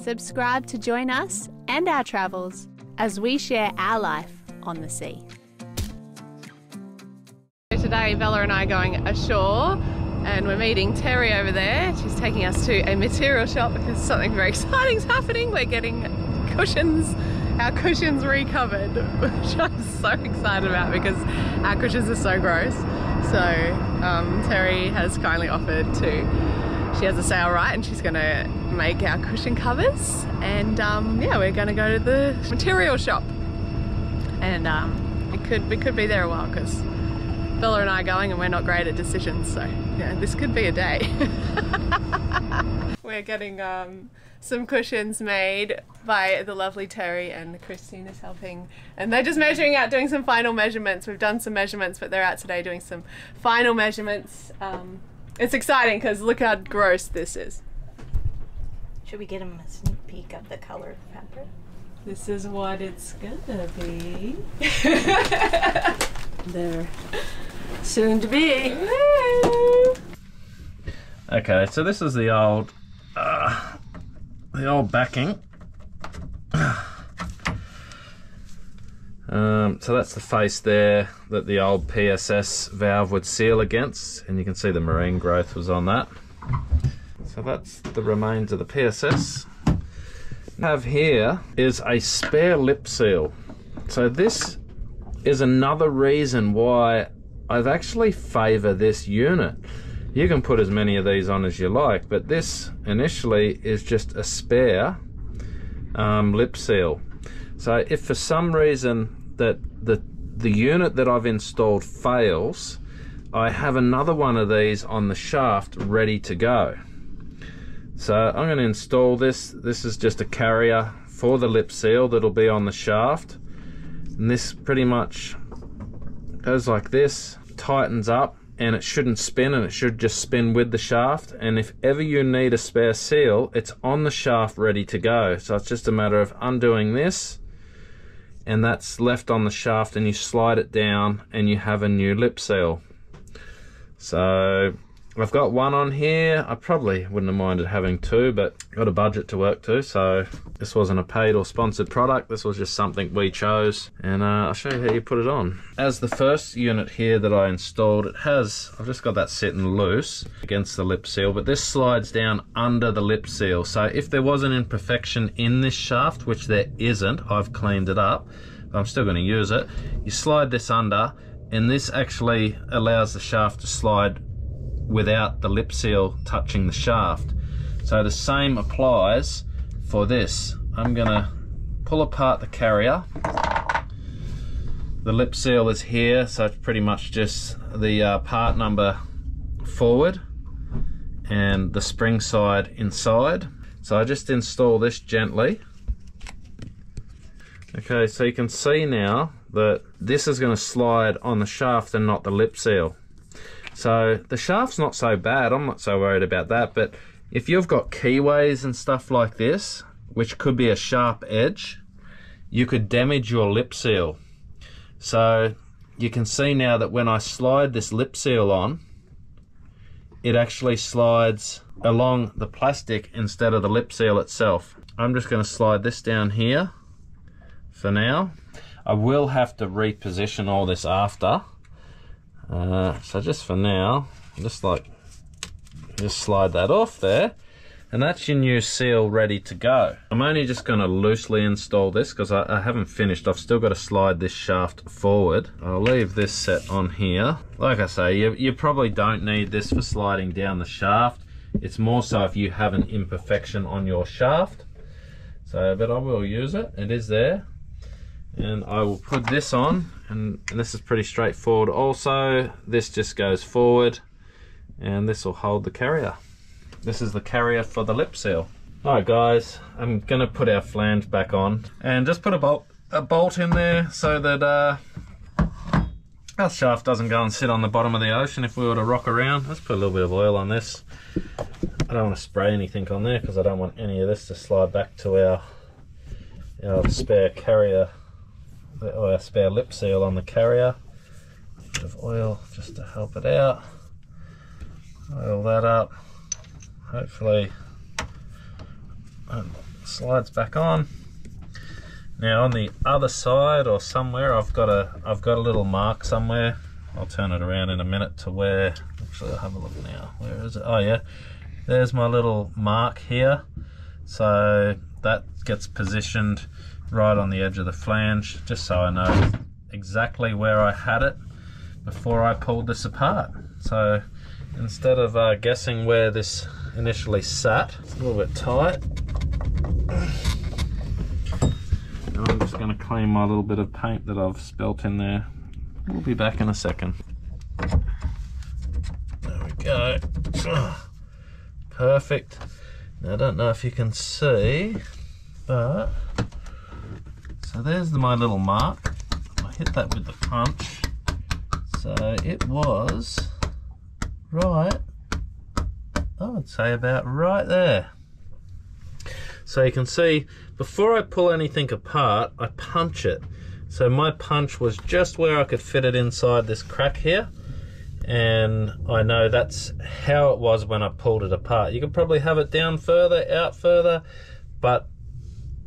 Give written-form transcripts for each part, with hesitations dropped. Subscribe to join us and our travels as we share our life on the sea. Today, Bella and I are going ashore and we're meeting Terry over there. She's taking us to a material shop because something very exciting is happening. We're getting cushions, our cushions recovered, which I'm so excited about because our cushions are so gross. So Terry has kindly offered to, she has a sale right and she's going to make our cushion covers. And yeah, we're going to go to the material shop and we could be there a while because Bella and I are going and we're not great at decisions, so yeah, this could be a day. We're getting some cushions made by the lovely Terry, and Christine is helping, and they're just measuring out, doing some final measurements. We've done some measurements but they're out today doing some final measurements. It's exciting because look how gross this is. Should we get them a sneak peek of the colour of the fabric? This is what it's gonna be. They're soon to be. Okay, so this is the old backing. So that's the face there that the old PSS valve would seal against, and you can see the marine growth was on that. So that's the remains of the PSS. What we have here is a spare lip seal. So this is another reason why I've actually favor this unit. You can put as many of these on as you like, but this initially is just a spare lip seal. So if for some reason that the unit that I've installed fails, I have another one of these on the shaft ready to go. So I'm going to install this. This is just a carrier for the lip seal that'll be on the shaft. And this pretty much goes like this, tightens up, and it shouldn't spin, and it should just spin with the shaft. And if ever you need a spare seal, it's on the shaft ready to go. So it's just a matter of undoing this, and that's left on the shaft, and you slide it down and you have a new lip seal. So I've got one on here. I probably wouldn't have minded having two, but got a budget to work to, so this wasn't a paid or sponsored product. This was just something we chose, and I'll show you how you put it on. As the first unit here that I installed, it has, I've just got that sitting loose against the lip seal, but this slides down under the lip seal. So if there was an imperfection in this shaft, which there isn't, I've cleaned it up, but I'm still going to use it. You slide this under, and this actually allows the shaft to slide without the lip seal touching the shaft. So the same applies for this. I'm gonna pull apart the carrier. The lip seal is here, so it's pretty much just the part number forward and the spring side inside. So I just install this gently. Okay, so you can see now that this is gonna slide on the shaft and not the lip seal. So the shaft's not so bad, I'm not so worried about that, but if you've got keyways and stuff like this, which could be a sharp edge, you could damage your lip seal. So you can see now that when I slide this lip seal on, it actually slides along the plastic instead of the lip seal itself. I'm just going to slide this down here for now. I will have to reposition all this after. So just for now, just slide that off there, and that's your new seal ready to go. I'm only just going to loosely install this because I haven't finished. I've still got to slide this shaft forward. I'll leave this set on here. Like I say, you probably don't need this for sliding down the shaft. It's more so if you have an imperfection on your shaft. So, but I will use it. It is there. And I will put this on, and this is pretty straightforward also. This just goes forward, and this will hold the carrier. This is the carrier for the lip seal. Alright guys, I'm going to put our flange back on, and just put a bolt in there so that our shaft doesn't go and sit on the bottom of the ocean if we were to rock around. Let's put a little bit of oil on this. I don't want to spray anything on there because I don't want any of this to slide back to our spare carrier. Or our spare lip seal on the carrier. A bit of oil just to help it out. Oil that up. Hopefully, slides back on. Now on the other side or somewhere, I've got a little mark somewhere. I'll turn it around in a minute to where, actually I'll have a look now. Where is it? Oh yeah, there's my little mark here. So that gets positioned right on the edge of the flange, just so I know exactly where I had it before I pulled this apart. So instead of guessing where this initially sat, it's a little bit tight. And I'm just going to clean my little bit of paint that I've spilt in there. We'll be back in a second. There we go. Perfect. Now I don't know if you can see, but so there's my little mark. I hit that with the punch. So it was right, I would say about right there. So you can see, before I pull anything apart, I punch it. So my punch was just where I could fit it inside this crack here. And I know that's how it was when I pulled it apart. You could probably have it down further, out further, but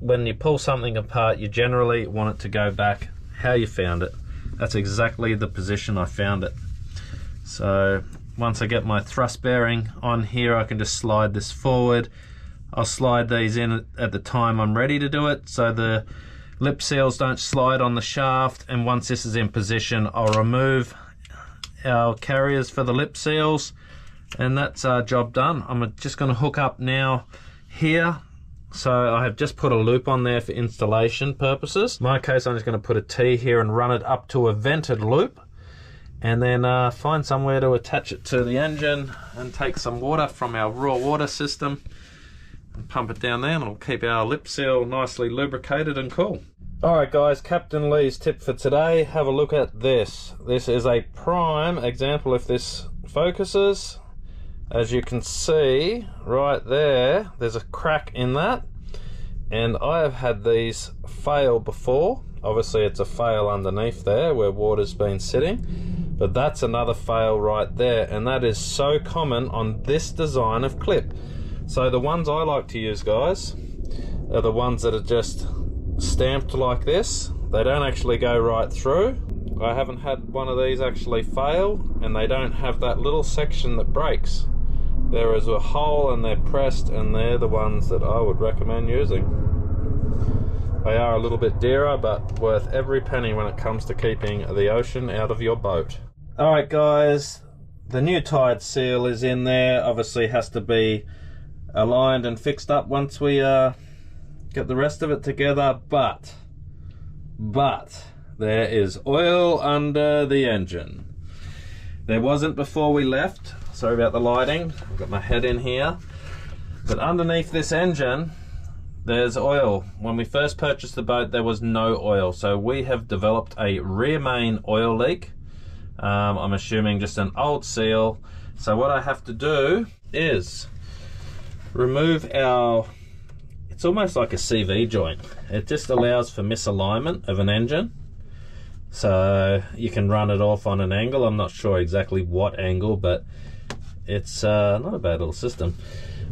when you pull something apart, you generally want it to go back how you found it. That's exactly the position I found it. So once I get my thrust bearing on here, I can just slide this forward. I'll slide these in at the time I'm ready to do it, so the lip seals don't slide on the shaft, and once this is in position, I'll remove our carriers for the lip seals, and that's our job done. I'm just going to hook up now here. So I have just put a loop on there for installation purposes. In my case, I'm just going to put a T here and run it up to a vented loop, and then find somewhere to attach it to the engine and take some water from our raw water system and pump it down there, and it'll keep our lip seal nicely lubricated and cool. Alright guys, Captain Lee's tip for today, have a look at this. This is a prime example if this focuses. As you can see, right there, there's a crack in that. And I have had these fail before. Obviously it's a fail underneath there where water's been sitting. But that's another fail right there. And that is so common on this design of clip. So the ones I like to use, guys, are the ones that are just stamped like this. They don't actually go right through. I haven't had one of these actually fail, and they don't have that little section that breaks. There is a hole and they're pressed, and they're the ones that I would recommend using. They are a little bit dearer, but worth every penny when it comes to keeping the ocean out of your boat. Alright guys, the new tide seal is in there. Obviously has to be aligned and fixed up once we get the rest of it together, but there is oil under the engine. There wasn't before we left. Sorry about the lighting, I've got my head in here. But underneath this engine, there's oil. When we first purchased the boat, there was no oil. So we have developed a rear main oil leak. I'm assuming just an old seal. So what I have to do is remove our, it's almost like a CV joint. It just allows for misalignment of an engine. So you can run it off on an angle. I'm not sure exactly what angle, but it's not a bad little system.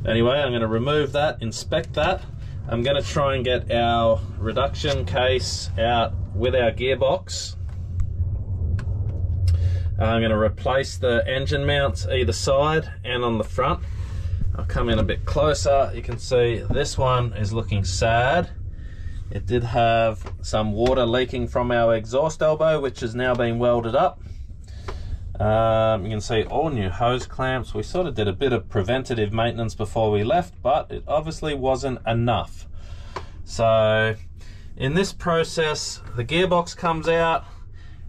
Anyway, I'm going to remove that, inspect that. I'm going to try and get our reduction case out with our gearbox. I'm going to replace the engine mounts either side and on the front. I'll come in a bit closer. You can see this one is looking sad. It did have some water leaking from our exhaust elbow, which has now been welded up. You can see all new hose clamps. We sort of did a bit of preventative maintenance before we left, but it obviously wasn't enough. So in this process, the gearbox comes out,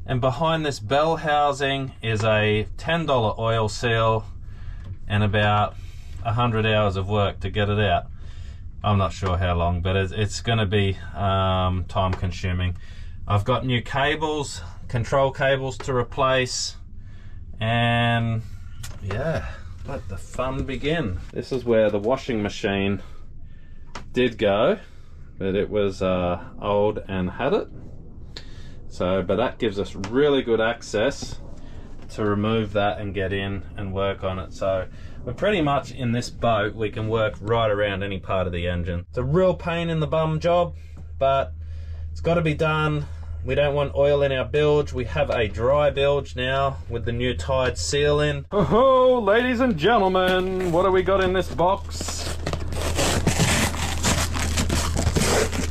and behind this bell housing is a $10 oil seal and about 100 hours of work to get it out. I'm not sure how long, but it's going to be time consuming. I've got new cables, control cables to replace, and yeah, let the fun begin. This is where the washing machine did go, but it was old and had it. So, but that gives us really good access to remove that and get in and work on it. So We're pretty much in this boat, we can work right around any part of the engine. It's a real pain in the bum job, but it's got to be done. We don't want oil in our bilge. We have a dry bilge now with the new Tide seal in. Oh, ladies and gentlemen, what do we got in this box?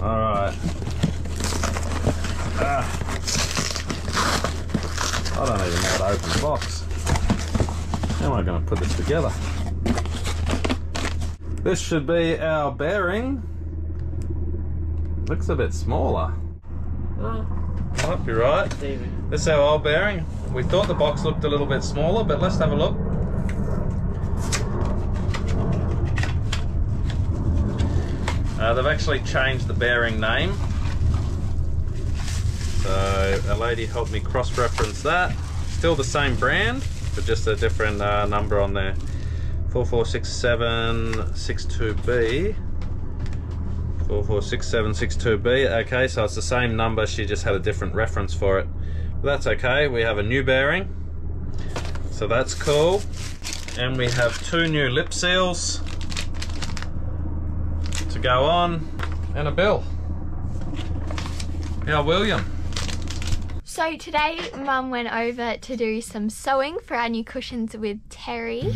All right. I don't even know how to open the box. How am I going to put this together? This should be our bearing. Looks a bit smaller. Might be right. This is our old bearing. We thought the box looked a little bit smaller, but let's have a look. They've actually changed the bearing name. So a lady helped me cross-reference that. Still the same brand, but just a different number on there. 446762B. 446762B. Okay, so it's the same number, she just had a different reference for it. But that's okay, we have a new bearing, so that's cool. And we have two new lip seals to go on, and a bill. Yeah, William. So today Mum went over to do some sewing for our new cushions with Terry.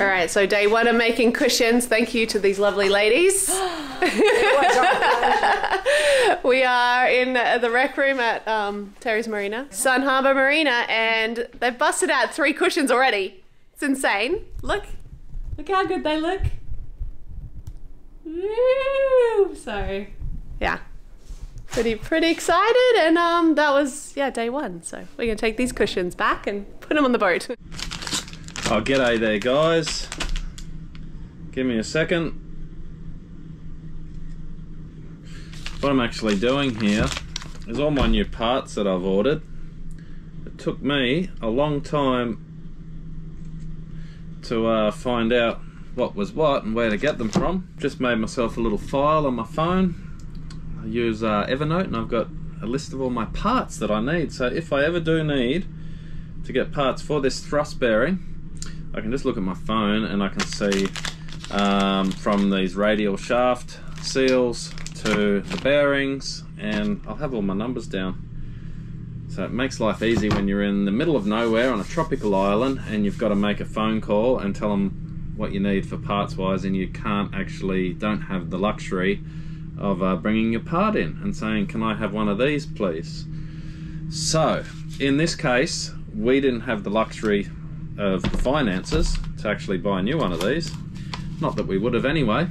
All right, so day one of making cushions. Thank you to these lovely ladies. We are in the rec room at Terry's Marina, Sun Harbor Marina, and they've busted out 3 cushions already. It's insane. Look how good they look. Woo! So, yeah, pretty excited, and that was, yeah, day one. So we're gonna take these cushions back and put them on the boat. Oh, g'day there, guys. Give me a second. What I'm actually doing here is all my new parts that I've ordered. It took me a long time to find out what was what and where to get them from. Just made myself a little file on my phone. I use Evernote, and I've got a list of all my parts that I need. So if I ever do need to get parts for this thrust bearing, I can just look at my phone and I can see from these radial shaft seals to the bearings, and I'll have all my numbers down. So it makes life easy when you're in the middle of nowhere on a tropical island and you've got to make a phone call and tell them what you need for parts wise, and you don't have the luxury of bringing your part in and saying, can I have one of these please? So in this case, we didn't have the luxury of the finances to actually buy a new one of these. Not that we would have anyway,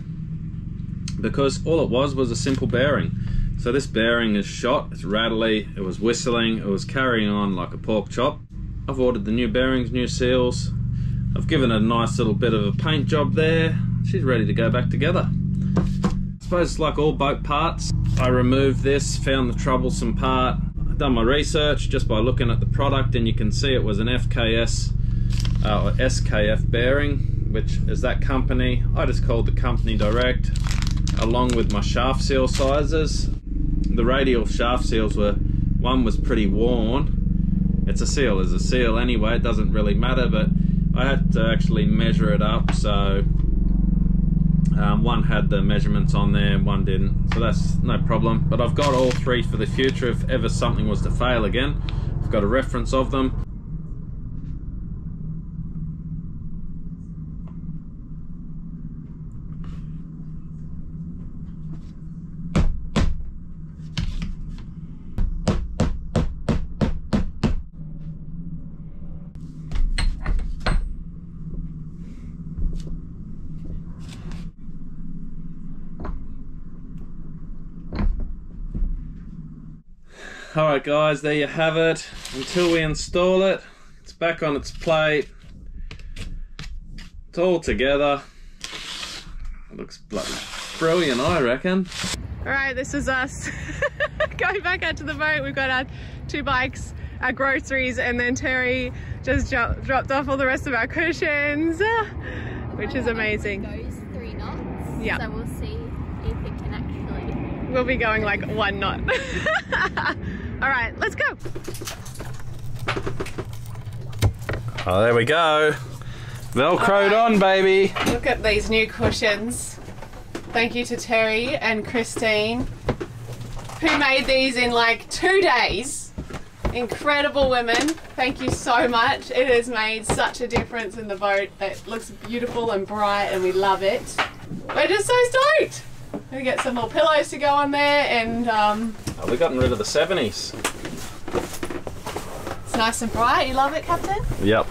because all it was a simple bearing. So this bearing is shot, it's rattly, it was whistling, it was carrying on like a pork chop. I've ordered the new bearings, new seals. I've given it a nice little bit of a paint job there. She's ready to go back together. I suppose it's like all boat parts. I removed this, found the troublesome part. I've done my research just by looking at the product, and you can see it was an FKS or SKF bearing, which is that company. I just called the company direct along with my shaft seal sizes. the radial shaft seals were, one was pretty worn. It's a seal is a seal anyway, it doesn't really matter, but I had to actually measure it up, so one had the measurements on there and one didn't, so that's no problem. But I've got all three for the future if ever something was to fail again. I've got a reference of them. Alright guys, there you have it. Until we install it, it's back on its plate. It's all together. It looks bloody brilliant, I reckon. Alright, this is us going back out to the boat. We've got our two bikes, our groceries, and then Terry just dropped off all the rest of our cushions, which is amazing. It goes 3 knots, yeah. So we'll see if it can actually... We'll be going like 1 knot. All right, let's go. Oh, there we go. Velcroed on, baby. Look at these new cushions. Thank you to Terry and Christine, who made these in like 2 days. Incredible women. Thank you so much. It has made such a difference in the boat. It looks beautiful and bright and we love it. We're just so stoked. We get some more pillows to go on there, and oh, we've gotten rid of the 70s. It's nice and bright. You love it, Captain? Yep,